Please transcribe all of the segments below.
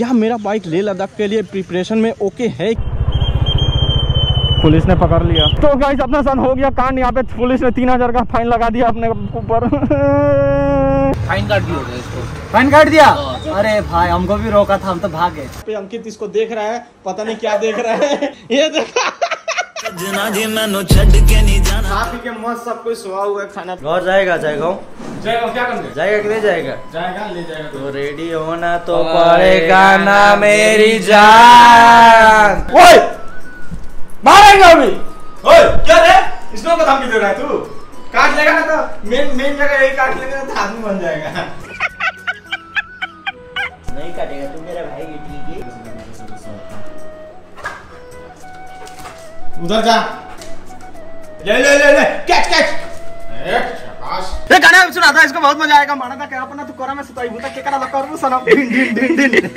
क्या मेरा बाइक लेह लद्दाख के लिए प्रिपरेशन में ओके है? पुलिस ने पकड़ लिया। तो गाइस अपना सन हो गया कांड। यहाँ पे पुलिस ने 3000 का फाइन लगा दिया अपने ऊपर। फाइन काट दिया इसको। फाइन काट दिया। अरे भाई हमको भी रोका था, हम तो भागे। अंकित इसको देख रहा है, पता नहीं क्या देख रहा है। ये देखा के मस्त सब कुछ सुहा हुआ है खाना। घर जाएगा जाएगा क्या करना जाएगा कि नहीं जाएगा? जाएगा ले जाएगा। तो रेडी होना तो पड़ेगा ना मेरी जान। ओए मारेगा अभी। ओए क्या रे इसको खत्म भी दे रहा है तू? काट लेगा ना तो मेन जगह यही काट लेगा तो आदमी बन जाएगा। नहीं काटेगा तू मेरा भाई ये ठीक है। उधर जा ले ले ले ले कैच कैच। ये गाना सुना था इसको बहुत मजा आएगा। माना था अपना तू कोरा में सुताई भूता के करा लका और सनम डिन डिन डिन डिन।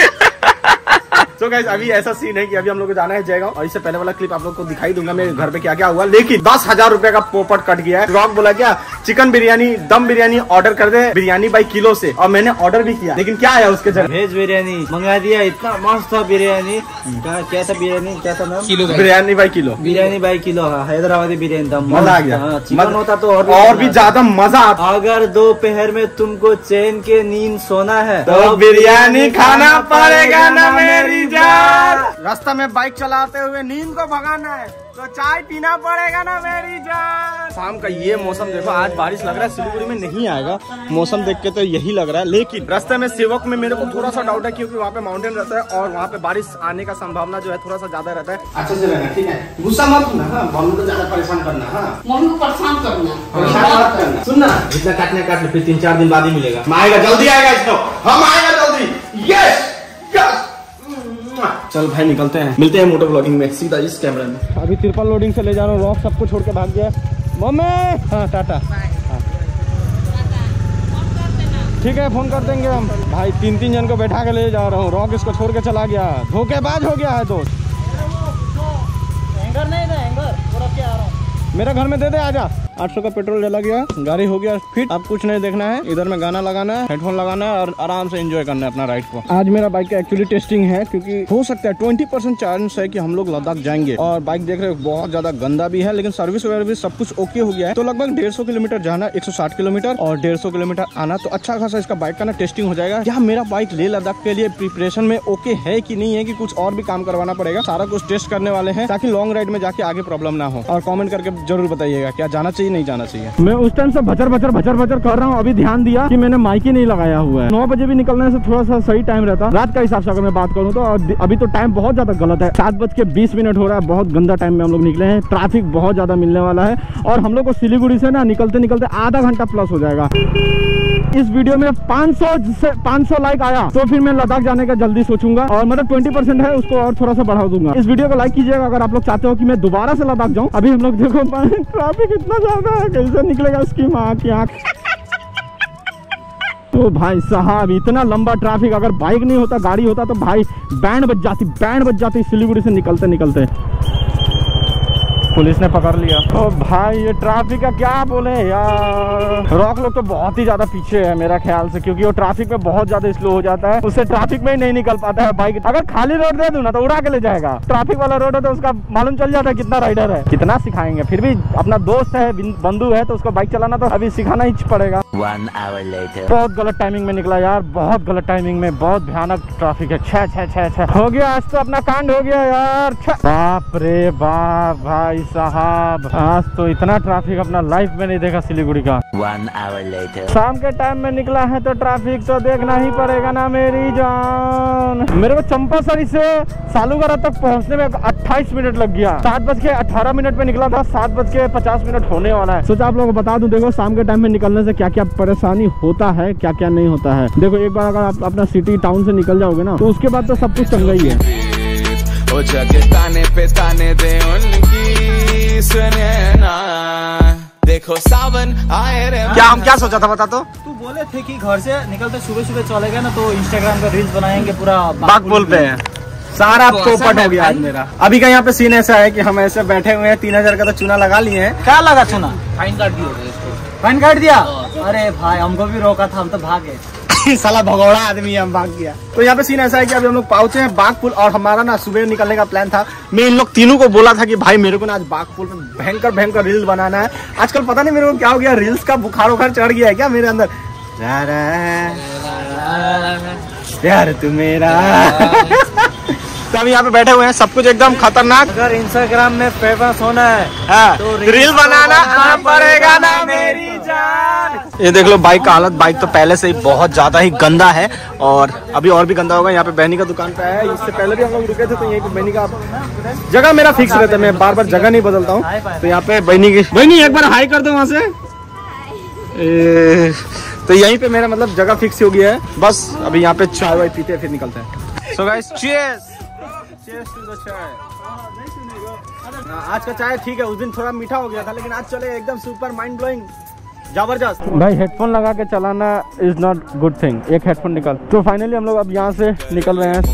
सो गाइस अभी ऐसा सीन है कि अभी हम लोग को जाना है जयगांव और इससे पहले वाला क्लिप आप लोग को दिखाई दूंगा मेरे घर पे क्या क्या हुआ। लेकिन 10,000 रुपए का पोपट कट गया है। रॉक बोला क्या चिकन बिरयानी दम बिरयानी ऑर्डर कर दे, बिरयानी बाई किलो से, और मैंने ऑर्डर भी किया। लेकिन क्या आया उसके जगह वेज बिरयानी मंगा दिया। इतना मस्त था बिरयानी। क्या था बिरयानी? क्या था ma'am? Kilo biryani by kilo. Biryani by kilo Hyderabadi biryani dum. मजा आ गया। चिकन होता तो और भी ज्यादा मजा। अगर दोपहर में तुमको चैन के नींद सोना है तो बिरयानी खाना पड़ेगा ना मेरी जान। रास्ता में बाइक चलाते हुए नींद को भगाना है तो चाय पीना पड़ेगा ना मेरी जान। शाम का ये मौसम देखो। आज बारिश लग रहा है सिलीगुड़ी में नहीं आएगा, मौसम देख के तो यही लग रहा है। लेकिन रास्ते में सेवक में मेरे को थोड़ा सा डाउट है क्योंकि वहाँ पे माउंटेन रहता है और वहाँ पे बारिश आने का संभावना जो है थोड़ा सा ज्यादा रहता है। अच्छे से रहना ठीक है, गुस्सा मत होना, मम्मी को ज्यादा परेशान करना, मम्मी को परेशान करना। सुनना जितना काटने काट ले, फिर 3-4 दिन बाद ही मिलेगा। आएगा जल्दी आएगा इसको, हम आएगा जल्दी। यस चल भाई निकलते हैं, मिलते हैं मोटो ब्लॉगिंग में सीधा इस कैमरे में। अभी तिरपल लोडिंग से ले जा रहा हूँ। रॉक सबको छोड़ के भाग गया। मम्मी हाँ टाटा हाँ। ठीक है फोन कर देंगे हम। भाई 3-3 जन को बैठा के ले जा रहा हूँ। रॉक इसको छोड़ के चला गया, धोखेबाज हो गया है दोस्त। मेरा घर में दे दे आजा। 800 का पेट्रोल डला गया, गाड़ी हो गया फिट। अब कुछ नहीं देखना है, इधर में गाना लगाना है, हेडफोन लगाना है और आराम से एंजॉय करना है अपना राइड को। आज मेरा बाइक का एक्चुअली टेस्टिंग है क्योंकि हो सकता है 20% चांस है कि हम लोग लद्दाख जाएंगे। और बाइक देख रहे हो बहुत ज्यादा गंदा भी है लेकिन सर्विस वगैरह भी सब कुछ ओके हो गया है। तो लगभग 150 किलोमीटर जाना, 160 किलोमीटर और 150 किलोमीटर आना। तो अच्छा खासा इसका बाइक का ना टेस्टिंग हो जाएगा। क्या मेरा बाइक लेह लद्दाख के लिए प्रिपरेशन में ओके है कि नहीं है कि कुछ और भी काम करवाना पड़ेगा? सारा कुछ टेस्ट करने वाले हैं ताकि लॉन्ग राइड में जाके आगे प्रॉब्लम ना हो। और कॉमेंट करके जरूर बताइएगा क्या जाना चाहिए नहीं जाना चाहिए। मैं उस टाइम से भचर भचर कर रहा हूँ। अभी ध्यान दिया कि मैंने माइक ही नहीं लगाया हुआ है। 9 बजे भी निकलने से थोड़ा सा सही टाइम रहता। रात का हिसाब से अगर मैं बात करूँ तो अभी तो टाइम बहुत ज्यादा गलत है। 7:20 हो रहा है। बहुत गंदा टाइम में हम लोग निकले हैं। ट्रैफिक बहुत ज्यादा मिलने वाला है और हम लोग को सिलीगुड़ी से ना निकलते निकलते आधा घंटा प्लस हो जाएगा। इस वीडियो में 500 लाइक आया तो फिर मैं लद्दाख जाने का जल्दी सोचूंगा और मतलब 20% है उसको और थोड़ा सा बढ़ा दूंगा। इस वीडियो को लाइक कीजिएगा अगर आप लोग चाहते हो कि मैं दोबारा से लद्दाख जाऊं। अभी हम लोग देखो ट्रैफिक इतना ज्यादा है, कैसे निकलेगा उसकी माँ की आँख। तो भाई साहब इतना लंबा ट्रैफिक, अगर बाइक नहीं होता गाड़ी होता तो भाई बैंड बज जाती सिलीगुड़ी से निकलते। पुलिस ने पकड़ लिया। तो भाई ये ट्रैफिक का क्या बोले यार। रॉक लोग तो बहुत ही ज्यादा पीछे है मेरा ख्याल से क्योंकि वो ट्रैफिक में बहुत ज्यादा स्लो हो जाता है, उससे ट्रैफिक में ही नहीं निकल पाता है बाइक। अगर खाली रोड दे दूं ना तो उड़ा के ले जाएगा। ट्रैफिक वाला रोड है तो उसका मालूम चल जाता है कितना राइडर है। कितना सिखाएंगे, फिर भी अपना दोस्त है बंधु है तो उसको बाइक चलाना तो अभी सिखाना ही पड़ेगा। 1 hour later बहुत गलत टाइमिंग में निकला यार, बहुत गलत टाइमिंग में, बहुत भयानक ट्रैफिक है। छह हो गया आज तो अपना कांड हो गया यार। बाप रे बाप भाई साहब आज तो इतना ट्रैफिक अपना लाइफ में नहीं देखा सिलीगुड़ी का। 1 hour later शाम के टाइम में निकला है तो ट्रैफिक तो देखना ही पड़ेगा ना मेरी जान। मेरे को चंपासरी से सालूगरा तक पहुंचने में 28 मिनट लग गया। 7:18 में निकला था, 7:50 होने वाला है। सोचा आप लोगों को बता दूं देखो शाम के टाइम में निकलने से क्या क्या परेशानी होता है क्या क्या नहीं होता है। देखो एक बार अगर आप अपना सिटी टाउन से निकल जाओगे ना तो उसके बाद तो सब कुछ चंगा ही है। ओ जाके ताने पे ताने दे उनकी सुने ना, देखो सावन आए रे। क्या हम क्या सोचा था बता तो? तू बोले थे कि घर से निकलते सुबह चले गए ना तो इंस्टाग्राम पे रील्स बनाएंगे पूरा बागबोल पे। सारा पोपट हो गया आज मेरा। अभी का यहाँ पे सीन ऐसा है कि हम ऐसे बैठे हुए हैं। 3000 का तो चूना लगा लिए हैं। क्या लगा चूना? फाइन काट दिया। फाइन काट दिया? अरे भाई हमको भी रोका था, हम तो भागे। साला भगौड़ा आदमी हम भाग गया। तो यहाँ पे सीन ऐसा है कि अभी हम लोग पहुंचे हैं बागपुल और हमारा ना सुबह निकलने का प्लान था। मैं इन लोग तीनों को बोला था कि भाई मेरे को ना आज बागपुल में भयंकर रील्स बनाना है। आजकल पता नहीं मेरे को क्या हो गया, रील्स का बुखार उखार चढ़ गया है क्या मेरे अंदर। यार तू मेरा तो हम यहाँ पे बैठे हुए हैं, सब कुछ एकदम खतरनाक। अगर इंस्टाग्राम में फेमस होना है तो रील बनाना पड़ेगा ना मेरी जान। ये देख लो बाइक का हालत, बाइक तो पहले से ही बहुत ज्यादा ही गंदा है और अभी और भी गंदा होगा। यहाँ पे बहनी का दुकान पे है, इससे पहले भी हम लोग रुके थे तो यही बहनी का जगह मेरा फिक्स रहता है, मैं बार बार जगह नहीं बदलता हूँ। तो यहाँ पे बहनी की बहनी एक बार हाई कर दो वहाँ से, तो यहीं पे मेरा मतलब जगह फिक्स हो गया है। बस अभी यहाँ पे चाय वाय पीते फिर निकलते हैं। So guys cheers. आज का चाय ठीक है, उस दिन थोड़ा मीठा हो गया था लेकिन आज चले एकदम सुपर माइंड ब्लोइंग जबरदस्त। भाई हेडफोन लगा के चलाना इज नॉट गुड थिंग, एक हेडफोन निकाल। तो फाइनली हम लोग अब यहाँ से निकल रहे हैं घर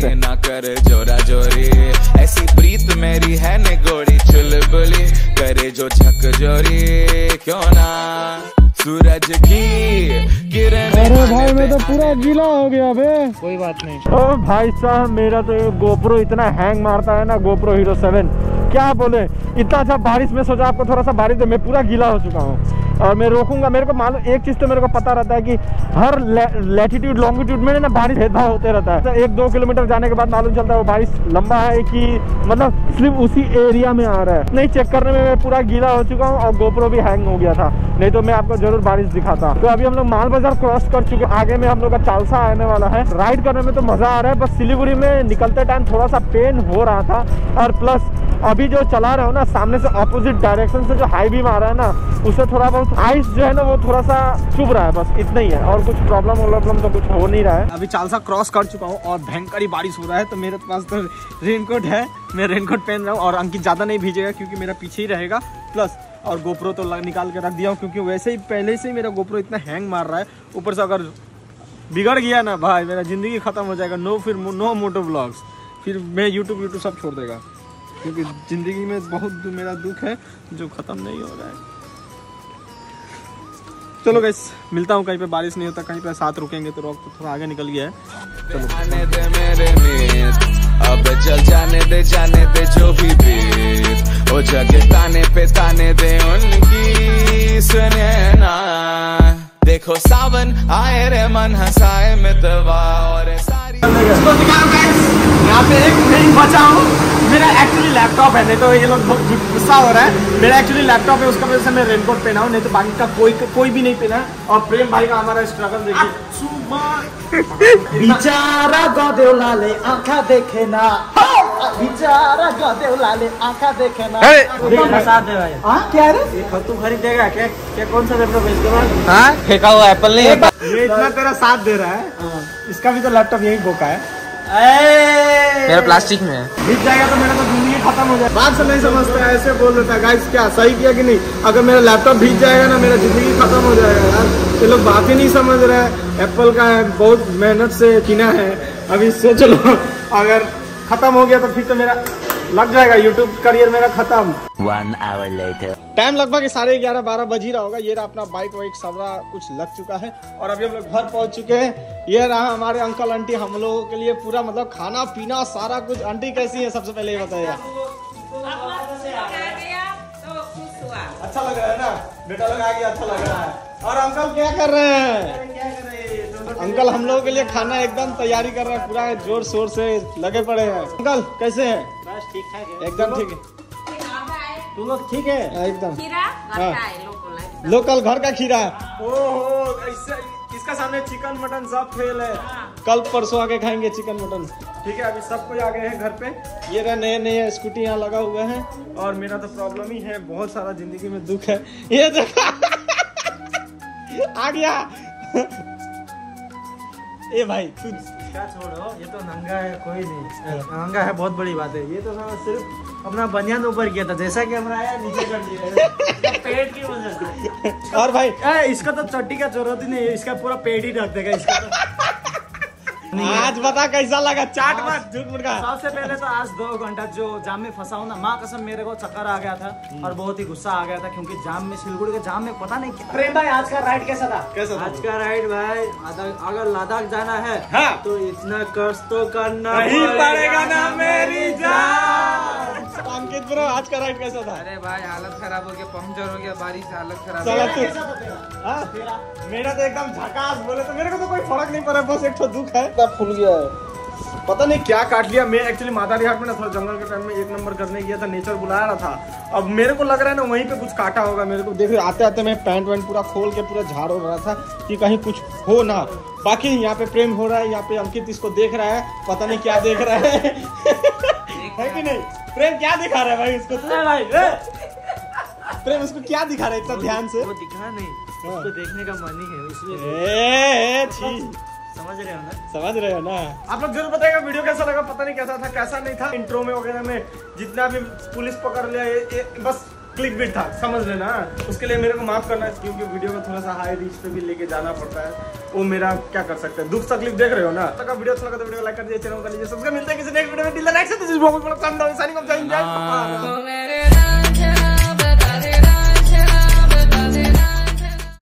से। ना करे जोरा जोरी ऐसी प्रीत मेरी है ने गोरी चुलबुली करे जो झक जोरी क्यों ना सूरज की किरण। अरे भाई मैं तो पूरा गीला हो गया बे। कोई बात नहीं। ओ भाई साहब मेरा तो गोप्रो इतना हैंग मारता है ना, गोप्रो हीरो 7 क्या बोले। इतना अच्छा बारिश में सोचा आपको थोड़ा सा बारिश दे, मैं पूरा गीला हो चुका हूँ और मैं रोकूंगा। मेरे को मालूम एक चीज़ तो मेरे को पता रहता है कि हर लैटीट्यूड लॉन्गिट्यूड में ना बारिश भेदभाव होते रहता है। तो 1-2 किलोमीटर जाने के बाद मालूम चलता है वो बारिश लंबा है कि मतलब सिर्फ उसी एरिया में आ रहा है। नहीं चेक करने में मैं पूरा गीला हो चुका हूँ और गोप्रो भी हैंग हो गया था, नहीं तो मैं आपको जरूर बारिश दिखाता। तो अभी हम लोग माल बाजार क्रॉस कर चुके हैं, आगे में हम लोग का चालसा आने वाला है। राइड करने में तो मज़ा आ रहा है, बस सिलीगुड़ी में निकलते टाइम थोड़ा सा पेन हो रहा था। और प्लस अभी जो चला रहा हूँ ना सामने से ऑपोजिट डायरेक्शन से जो हाई बीम आ रहा है ना, उससे थोड़ा बहुत आइस जो है ना वो थोड़ा सा चुभ रहा है, बस इतना ही है। और कुछ प्रॉब्लम तो कुछ हो नहीं रहा है। अभी चालसा क्रॉस कर चुका हूँ और भयंकर बारिश हो रहा है, तो मेरे पास तो रेनकोट है, मैं रेनकोट पहन रहा हूँ। और अंकित ज़्यादा नहीं भीजेगा क्योंकि मेरा पीछे ही रहेगा। प्लस और गोप्रो तो निकाल के रख दिया हूँ क्योंकि वैसे ही पहले से ही मेरा गोप्रो इतना हैंग मार रहा है, ऊपर से अगर बिगड़ गया ना भाई मेरा ज़िंदगी ख़त्म हो जाएगा। नो मोटो व्लॉग्स, फिर मैं यूट्यूब सब छोड़ देगा क्योंकि ज़िंदगी में बहुत मेरा दुख है जो ख़त्म नहीं हो रहा है। चलो गाइस मिलता हूँ, कहीं पे बारिश नहीं होता, कहीं पे साथ रुकेंगे। तो रॉक तो थोड़ा आगे निकल गया है, चलो आने दे मेरे अब चल जाने दे जो भी बीत ओ जाके ताने पे ताने दे उनकी सुने ना। देखो सावन आए रे मन हंसाए में दवा और सारी। तो यहाँ पे एक नहीं बचा हूँ, मेरा एक्चुअली लैपटॉप है, नहीं तो ये लोग गुस्सा हो रहा है। मेरा एक्चुअली लैपटॉप है, उसका वजह से मैं रेनकोट पहना हूँ, नहीं तो बाकी का कोई भी नहीं पहना। और प्रेम भाई का हमारा स्ट्रगल देखिए। बेचारा गधे लाले आंखा देखे ना, बेचारा गधे लाले आंखा देखे ना। क्या रे तू खरीदेगा क्या? क्या कौन सा लैपटॉप है? फेंका हुआ एप्पल नहीं है। ये इतना तेरा साथ दे रहा है, इसका भी तो लैपटॉप यही बोका है। मेरा प्लास्टिक में है, बीत जाएगा तो मेरा तो जिंदगी खत्म हो जाएगा। बात से नहीं समझता है, ऐसे बोल देता है। गाइस क्या सही किया कि नहीं? अगर मेरा लैपटॉप बीत जाएगा ना मेरा जिंदगी खत्म हो जाएगा यार। ये लोग बात ही नहीं समझ रहे हैं, एप्पल का है, बहुत मेहनत से किना है। अब इससे चलो अगर खत्म हो गया तो फिर तो मेरा लग जाएगा यूट्यूब करियर मेरा खत्म। 1 hour later टाइम लगभग 11:30-12 बज ही रहा होगा। ये रहा अपना बाइक वाइक सबरा कुछ लग चुका है और अभी हम लोग घर पहुंच चुके हैं। ये रहा हमारे अंकल आंटी हम लोगों के लिए पूरा मतलब खाना पीना सारा कुछ। आंटी कैसी है सबसे पहले ये बताइए। अच्छा लग रहा है ना बेटा लोग आ गया, अच्छा लग रहा है। और अंकल क्या कर रहे हैं? अंकल हम लोगों के लिए खाना एकदम तैयारी कर रहे हैं, पूरा जोर शोर से लगे पड़े हैं। अंकल कैसे हैं? बस ठीक ठाक है, एकदम ठीक है। तुम लोग ठीक है? एकदम खीरा लोकल घर का खीरा। ओहो इसका सामने चिकन मटन सब फेल है, कल परसों आके खाएंगे चिकन मटन। ठीक है अभी सब कोई आ गए हैं घर पे। ये रहा नया स्कूटी यहाँ लगा हुआ है और मेरा तो प्रॉब्लम ही है, बहुत सारा जिंदगी में दुख है। ये आ गया ए भाई तू क्या छोड़ो, ये तो नंगा है कोई नहीं, नंगा है बहुत बड़ी बात है। ये तो सिर्फ अपना बनियान ऊपर किया था, जैसा कि हमारा आया नीचे कर दिया तो पेट की वजह से। और भाई इसका तो चट्टी का जरूरत ही नहीं है, इसका पूरा पेट ही रख देगा इसका तो। आज बता कैसा लगा चाट मत झूठ मूठ का। सबसे पहले तो आज 2 घंटा जो जाम में फंसा हूँ ना, माँ कसम मेरे को चक्कर आ गया था और बहुत ही गुस्सा आ गया था क्योंकि जाम में, सिलगुड़ी के जाम में पता नहीं क्या। प्रेम भाई आज का राइड कैसा था? कैसा था आज का राइड? भाई अगर लद्दाख जाना है हाँ। तो इतना कष्ट तो करना नहीं पड़ेगा ना मेरी जान। अंकित ब्रो आज का राइड कैसा था? अरे भाई हालत खराब हो गया, पंक्चर हो गया, बारिश से हालत खराब। मेरा तो एकदम झकास बोले तो मेरे को तो कोई फर्क नहीं पड़ा, बस एक तो दुख है फूल गया है, पता नहीं क्या काट लिया। मैं एक्चुअली मातारी हाट में ना थोड़ा जंगल के टाइम में 1 नंबर करने गया था, नेचर बुला रहा था। अब मेरे को लग रहा है ना वहीं पे कुछ काटा होगा मेरे को। देखो आते आते मैं पैंट वैंट पूरा खोल के पूरा झाड़ हो रहा था कि कहीं कुछ हो ना। बाकी यहाँ पे प्रेम हो रहा है, यहाँ पे अंकित इसको देख रहा है, पता नहीं क्या देख रहा है कि नहीं प्रेम क्या दिखा रहा है भाई उसको? प्रेम उसको क्या दिखा रहा है इतना ध्यान से? वो दिखा नहीं, उसको देखने का मन ही है। समझ रहे हो ना? आप लोग जरूर बताएगा वीडियो कैसा लगा, पता नहीं कैसा था कैसा नहीं था। इंट्रो में वगैरह में जितना भी पुलिस पकड़ लिया ये बस क्लिक बिट था, समझ लेना। उसके लिए मेरे को माफ करना है क्योंकि वीडियो को थोड़ा सा हाई रीच पे भी लेके जाना पड़ता है, वो मेरा क्या कर सकते हैं, दुख तकलीफ देख रहे हो ना। तो वीडियो अच्छा लगा तो वीडियो को लाइक कर दीजिए, चैनल को लीजिए सब्सक्राइब। मिलते हैं किसी नेक्स्ट वीडियो में।